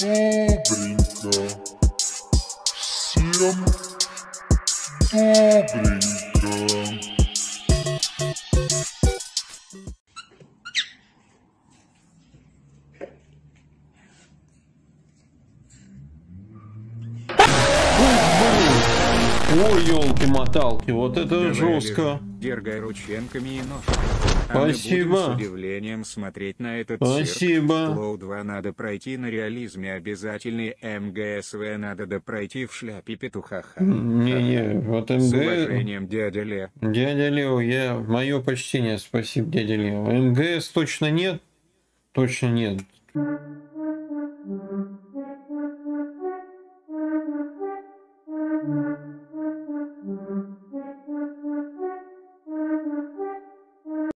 добренько, всем добренько. Ой, елки-моталки, вот это жестко. Дергай рученками и ножками. Спасибо. А с удивлением смотреть на этот цирк. Лоу 2 надо пройти на реализме, обязательный МГСВ надо допройти в шляпе петуха. Не-не, вот МГСВ. С уважением, дядя Лео. Дядя Лео, мое почтение, спасибо, дядя Лео. МГС точно нет? Точно нет.